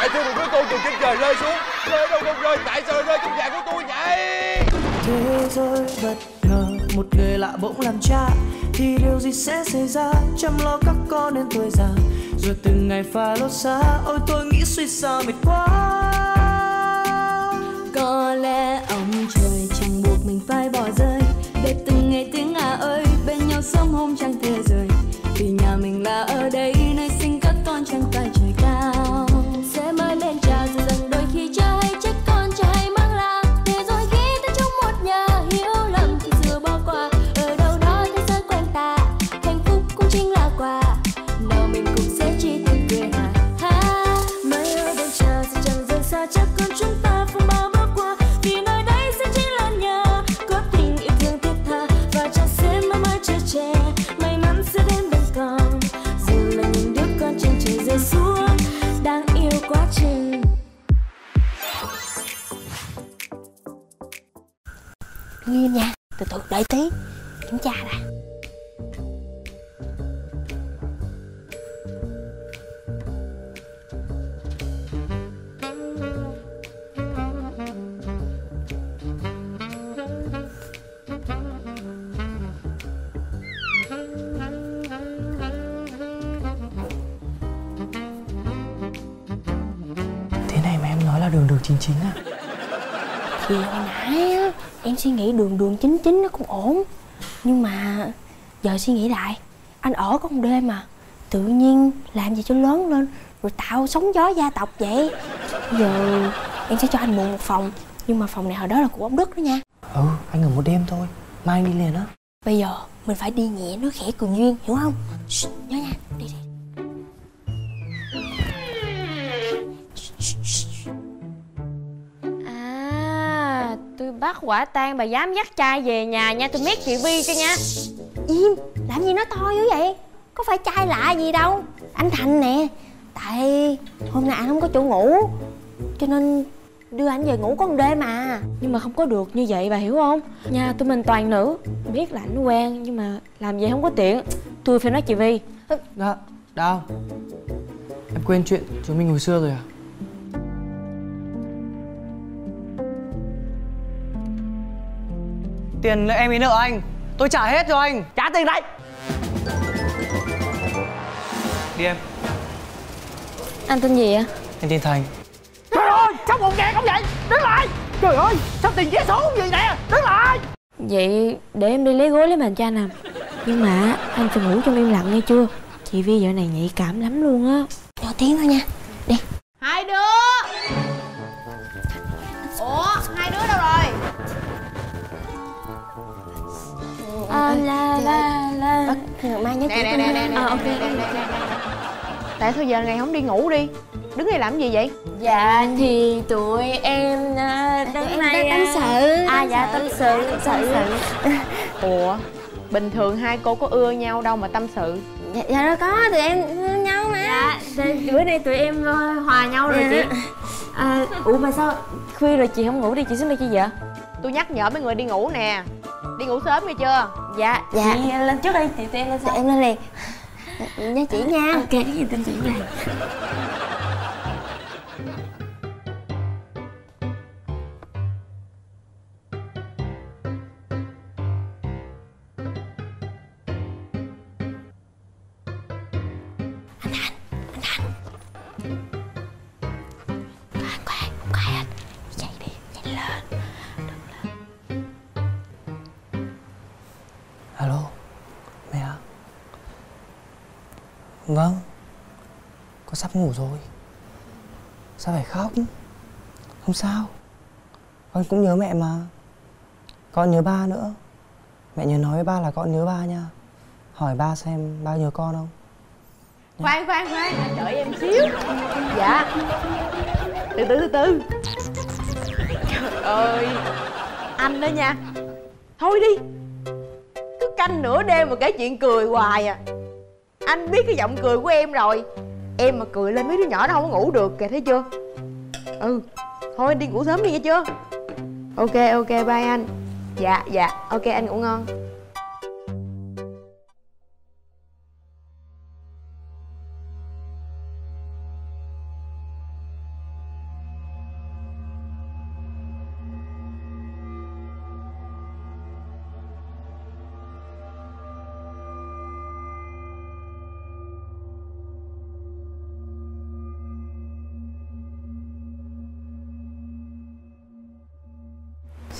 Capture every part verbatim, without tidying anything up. Vậy thưa một đứa con từ trên trời rơi xuống. Rơi đâu không rơi, tại sao rơi trong nhà của tôi vậy? Thế giới bất ngờ, một người lạ bỗng làm cha, thì điều gì sẽ xảy ra? Chăm lo các con đến tuổi già, rồi từng ngày pha lốt xa. Ôi tôi nghĩ suy sao mệt quá. Có lẽ ông trời chẳng buộc mình phải bỏ rơi, để từng ngày tiếng à ơi bên nhau sống hôm chẳng thể rời. Vì nhà mình là ở đây, nơi sinh các con chẳng phải trời cao. Sẽ mãi bên cha dù rằng đôi khi cha hay trách con, cha hay mắng la. Thế rồi khi ta trong một nhà, hiểu lầm thì dừa bỏ qua. Ở đâu đó thế giới quanh ta, hạnh phúc cũng chính là quà. Nào mình cũng sẽ chỉ tình cười hà ha. Mãi ở bên cha dù chẳng rời xa, chắc con chúng ta không bao bỏ qua. Vì nơi đây sẽ chính là nhà, có tình yêu thương thiết tha. Và cha sẽ mãi mãi che che, may mắn sẽ đến bên con. Dù là những đứa con trên trời rơi xuống, đáng yêu quá chừng. Đứng im nha, từ từ đợi tí kiểm tra đã. chín chín á. Thì hồi nãy á, em suy nghĩ đường đường chín chín nó cũng ổn. Nhưng mà giờ suy nghĩ lại, anh ở có một đêm mà tự nhiên làm gì cho lớn lên rồi tạo sóng gió gia tộc vậy. Giờ em sẽ cho anh mượn một phòng, nhưng mà phòng này hồi đó là của ông Đức đó nha. Ừ, anh ở một đêm thôi, mai anh đi liền á. Bây giờ mình phải đi nhẹ nói khẽ cường duyên, hiểu không? Shh, nhớ nha, đi đi. Bắt quả tang bà dám dắt trai về nhà nha, tôi mét chị Vi cho nha. Im, làm gì nó to dữ vậy? Có phải trai lạ gì đâu. Anh Thành nè, tại hôm nay anh không có chỗ ngủ cho nên đưa anh về ngủ con đêm mà. Nhưng mà không có được như vậy bà hiểu không? Nhà tụi mình toàn nữ, biết là anh quen nhưng mà làm vậy không có tiện. Tôi phải nói chị Vi. Đó, đâu? Em quên chuyện chúng mình hồi xưa rồi à? Tiền em ý nợ anh, tôi trả hết rồi anh. Trả tiền đấy. Đi em. Anh tên gì ạ? Anh tên Thành. Trời ơi, sao một nghe không vậy? Đứng lại. Trời ơi, sao tiền vé số gì nè? Đứng lại. Vậy để em đi lấy gối lấy mền cho anh nằm. Nhưng mà anh phải ngủ trong im lặng nghe chưa? Chị Vi vợ này nhạy cảm lắm luôn á. Nhỏ tiếng thôi nha. Đi. Hai đứa. Ủa, hai đứa đâu rồi? La la la la. Mai nhớ kỹ tên nha. Ờ ok. Tại sao giờ này không đi ngủ đi? Đứng đây làm gì vậy? Dạ thì tụi em đến nay tâm sự. À dạ tâm sự tâm sự. Ủa bình thường hai cô có ưa nhau đâu mà tâm sự? Dạ nó có, tụi em nhau mà. Dạ bữa nay tụi em hòa nhau rồi chị. Ủa mà sao khuya rồi chị không ngủ đi, chị xuống đây chi vậy? Tôi nhắc nhở mấy người đi ngủ nè. Đi ngủ sớm nghe chưa? Dạ. Dạ chị lên trước đi, thì tụi em lên sau. Em lên liền nha chị nha. Ok, cái gì tên chị này. Anh Thành, anh Thành. Khoan, khoan, khoan anh. Chạy đi, chạy lên. Alo, mẹ ạ? Vâng, con sắp ngủ rồi. Sao phải khóc? Không sao, con cũng nhớ mẹ mà. Con nhớ ba nữa. Mẹ nhớ nói với ba là con nhớ ba nha. Hỏi ba xem ba nhớ con không nha. Khoan, khoan, khoan, đợi em xíu. Dạ. Từ từ, từ từ. Trời ơi, anh đó nha. Thôi đi, canh nửa đêm mà kể chuyện cười hoài à. Anh biết cái giọng cười của em rồi. Em mà cười lên mấy đứa nhỏ nó không có ngủ được kìa, thấy chưa? Ừ, thôi đi ngủ sớm đi nghe chưa? Ok, ok, bye anh. Dạ, dạ, ok anh ngủ ngon.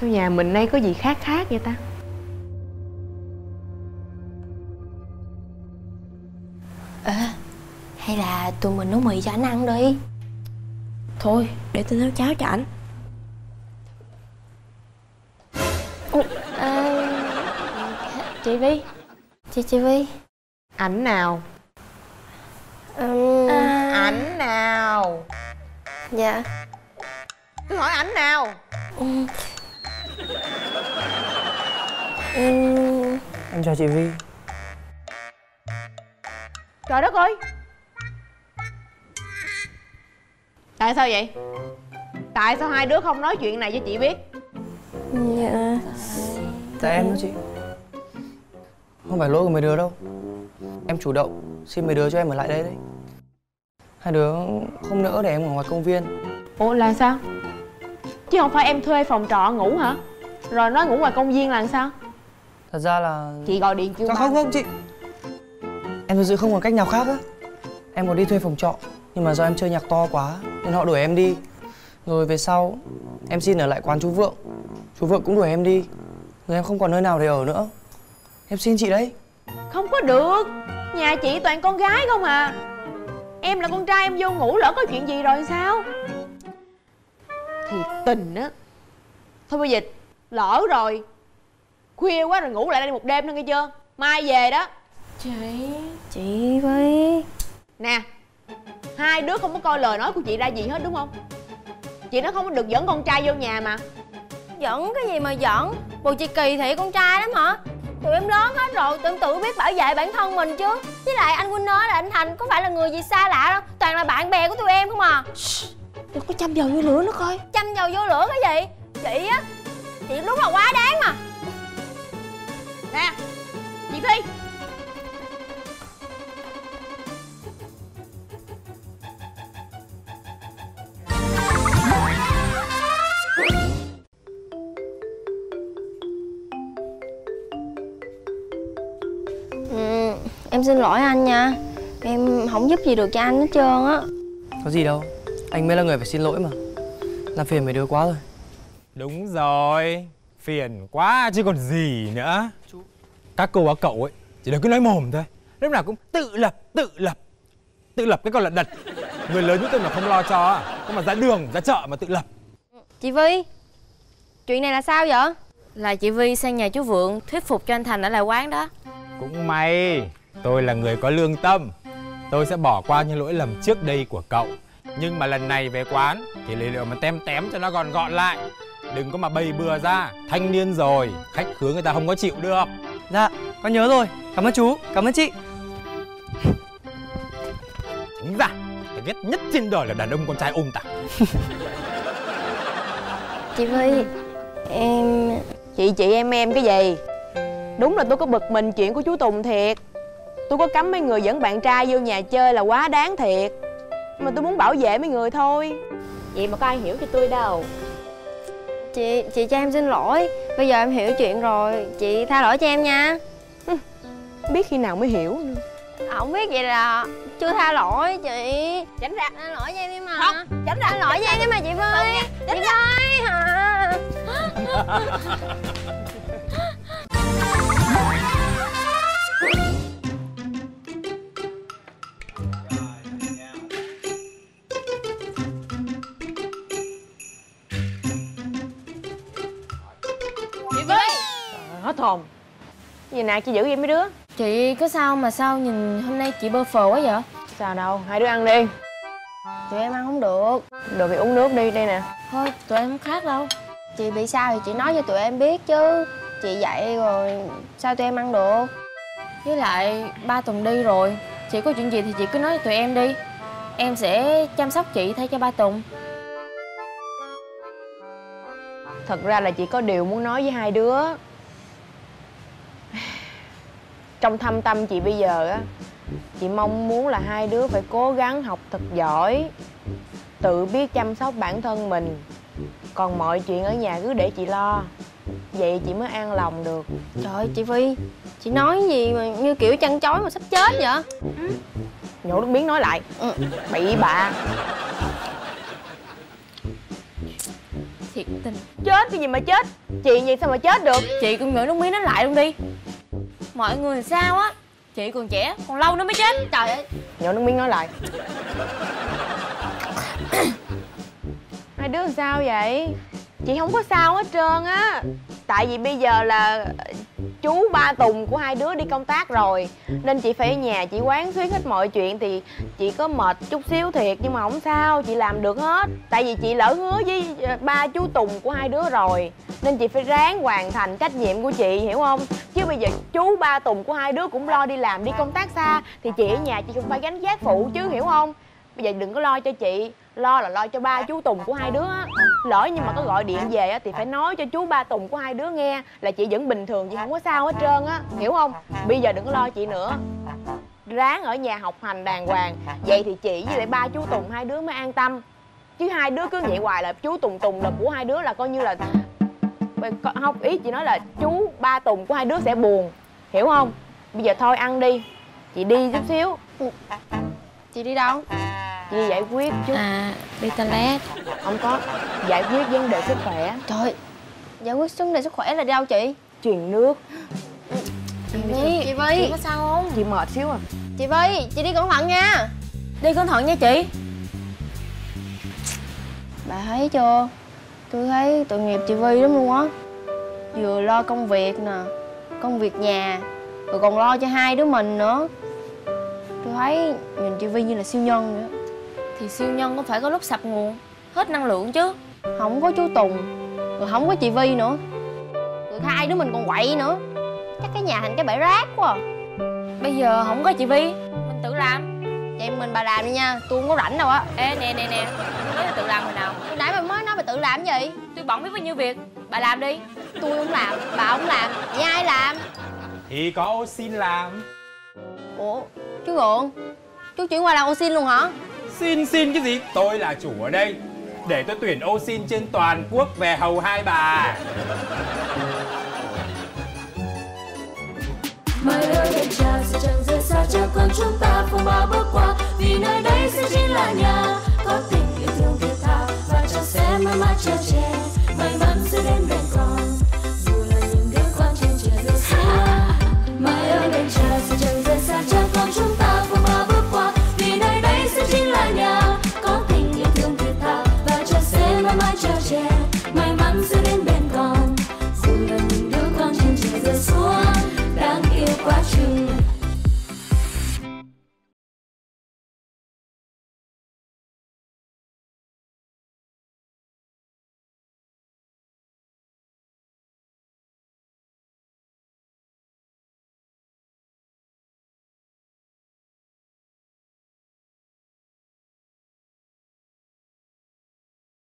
Sao nhà mình nay có gì khác khác vậy ta? Ờ à, hay là tụi mình nấu mì cho anh ăn đi. Thôi để tôi nấu cháo cho anh. Ủa, à, chị Vy, chị chị Vy, ảnh nào? Ừ, à... ảnh nào? Dạ tôi hỏi ảnh nào? Ừ. Ừ. Em chào chị Vy. Trời đất ơi, tại sao vậy? Tại sao hai đứa không nói chuyện này cho chị biết? Dạ tại em đó chị, không phải lỗi của mấy đứa đâu. Em chủ động xin mấy đứa cho em ở lại đây đấy. Hai đứa không nỡ để em ở ngoài công viên. Ủa là sao? Chứ không phải em thuê phòng trọ ngủ hả? Rồi nói ngủ ngoài công viên là sao? Thật ra là... Chị gọi điện kêu... Không không chị, em thực sự không còn cách nào khác á. Em có đi thuê phòng trọ, nhưng mà do em chơi nhạc to quá nên họ đuổi em đi. Rồi về sau em xin ở lại quán chú Vượng, chú Vượng cũng đuổi em đi. Rồi em không còn nơi nào để ở nữa. Em xin chị đấy. Không có được, nhà chị toàn con gái không à. Em là con trai em vô ngủ lỡ có chuyện gì rồi sao? Thì tình á. Thôi bây giờ lỡ rồi, khuya quá rồi ngủ lại đây một đêm nữa nghe chưa? Mai về đó. Chị... Chị Vy, nè, hai đứa không có coi lời nói của chị ra gì hết đúng không? Chị nó không có được dẫn con trai vô nhà mà. Dẫn cái gì mà dẫn? Bộ chị kỳ thị con trai lắm hả? Tụi em lớn hết rồi, tụi em tự biết bảo vệ bản thân mình chứ. Với lại anh Winner là anh Thành có phải là người gì xa lạ đâu, toàn là bạn bè của tụi em không à. Đừng có châm dầu vô lửa nữa coi. Châm dầu vô lửa cái gì? Chị á, chị đúng là quá đáng mà. Nè, chị Thi, em xin lỗi anh nha. Em không giúp gì được cho anh hết trơn á. Có gì đâu, anh mới là người phải xin lỗi mà. Làm phiền mấy đứa quá rồi. Đúng rồi, phiền quá chứ còn gì nữa. Các cô các cậu ấy chỉ là cứ nói mồm thôi, lúc nào cũng tự lập, tự lập. Tự lập cái con lật đật. Người lớn như tôi mà không lo cho, không mà ra đường, ra chợ mà tự lập. Chị Vy, chuyện này là sao vậy? Là chị Vy sang nhà chú Vượng thuyết phục cho anh Thành ở lại quán đó. Cũng may tôi là người có lương tâm, tôi sẽ bỏ qua những lỗi lầm trước đây của cậu. Nhưng mà lần này về quán thì lấy liệu mà tém tém cho nó gọn gọn lại, đừng có mà bày bừa ra. Thanh niên rồi, khách khứa người ta không có chịu được. Dạ, con nhớ rồi. Cảm ơn chú, cảm ơn chị. Chính ra, tôi ghét nhất trên đời là đàn ông con trai ôm tả. Chị Vy, em... Chị chị em em cái gì? Đúng là tôi có bực mình chuyện của chú Tùng thiệt. Tôi có cấm mấy người dẫn bạn trai vô nhà chơi là quá đáng thiệt. Mà tôi muốn bảo vệ mấy người thôi. Vậy mà có ai hiểu cho tôi đâu. Chị, chị cho em xin lỗi. Bây giờ em hiểu chuyện rồi, chị tha lỗi cho em nha. Ừ, biết khi nào mới hiểu nữa. À, không biết vậy là chưa tha lỗi chị. Tránh ra. Tha lỗi cho em đi mà. Không, tránh ra. Tha lỗi cho em đi mà chị Vy. Chị Vy hả? Hết hồn. Gì nè, chị giữ em mấy đứa. Chị có sao mà sao nhìn hôm nay chị bơ phờ quá vậy? Sao đâu, hai đứa ăn đi. Tụi em ăn không được. Được thì uống nước đi, đây nè. Thôi, tụi em không khát đâu. Chị bị sao thì chị nói cho tụi em biết chứ. Chị dậy rồi, sao tụi em ăn được? Với lại, ba Tùng đi rồi. Chị có chuyện gì thì chị cứ nói cho tụi em đi. Em sẽ chăm sóc chị thay cho ba Tùng. Thật ra là chị có điều muốn nói với hai đứa. Trong thâm tâm chị bây giờ á, chị mong muốn là hai đứa phải cố gắng học thật giỏi, tự biết chăm sóc bản thân mình. Còn mọi chuyện ở nhà cứ để chị lo, vậy chị mới an lòng được. Trời ơi chị Vy, chị nói gì mà như kiểu chăn chối mà sắp chết vậy? Ừ. Nhổ nước miếng nói lại. Ừ. Bị bạ. thiệt tình. Chết cái gì mà chết, chị vậy sao mà chết được. Chị cũng ngửi nước miếng nó lại luôn đi. Mọi người sao á, chị còn trẻ, còn lâu nữa mới chết. Trời ơi, nhổ nước miếng nói lại. Hai đứa làm sao vậy? Chị không có sao hết trơn á. Tại vì bây giờ là chú ba Tùng của hai đứa đi công tác rồi, nên chị phải ở nhà chị quán xuyến hết mọi chuyện. Thì chị có mệt chút xíu thiệt, nhưng mà không sao, chị làm được hết. Tại vì chị lỡ hứa với ba chú Tùng của hai đứa rồi, nên chị phải ráng hoàn thành trách nhiệm của chị, hiểu không? Chứ bây giờ chú ba Tùng của hai đứa cũng lo đi làm, đi công tác xa, thì chị ở nhà chị cũng phải gánh vác phụ chứ, hiểu không? Bây giờ đừng có lo cho chị, lo là lo cho ba chú Tùng của hai đứa á. Lỡ nhưng mà có gọi điện về á thì phải nói cho chú ba Tùng của hai đứa nghe là chị vẫn bình thường, chị không có sao hết trơn á, hiểu không? Bây giờ đừng có lo chị nữa, ráng ở nhà học hành đàng hoàng, vậy thì chị với lại ba chú Tùng hai đứa mới an tâm. Chứ hai đứa cứ vậy hoài là chú Tùng Tùng là của hai đứa là coi như là không, ý chị nói là chú ba Tùng của hai đứa sẽ buồn, hiểu không? Bây giờ thôi ăn đi, chị đi chút xíu. Chị đi đâu? Chị giải quyết chút. À, đi toilet. Không có, giải quyết vấn đề sức khỏe. Trời, giải quyết vấn đề sức khỏe là đi đâu chị? Truyền nước. Chị Vy, chị Vy, chị có sao không? Chị mệt xíu à. Chị Vy, chị đi cẩn thận nha. Đi cẩn thận nha chị. Bà thấy chưa, tôi thấy tội nghiệp chị Vy lắm luôn á. Vừa lo công việc nè, công việc nhà, rồi còn lo cho hai đứa mình nữa. Tôi thấy nhìn chị Vy như là siêu nhân vậy đó. Thì siêu nhân cũng phải có lúc sập nguồn, hết năng lượng chứ. Không có chú Tùng, rồi không có chị Vy nữa, rồi hai đứa mình còn quậy nữa, chắc cái nhà thành cái bãi rác quá à. Bây giờ không có chị Vy, mình tự làm. Vậy mình bà làm đi nha, tôi không có rảnh đâu á. Ê nè nè nè, tôi nói là tự làm hồi nào? Hồi nãy bà mới nói bà tự làm cái gì? Tôi bận biết bao nhiêu việc, bà làm đi. Tôi không làm, bà không làm, vậy ai làm? Thì có ô xin làm. Ủa, chú Ngượng, chú chuyển qua làm ô xin luôn hả? Xin xin cái gì? Tôi là chủ ở đây. Để tôi tuyển ô xin trên toàn quốc về hầu hai bà. Mời đôi đèn trà sẽ chẳng rời xa, cho con chúng ta phù bao bước qua, vì nơi đây sẽ chính là nhà.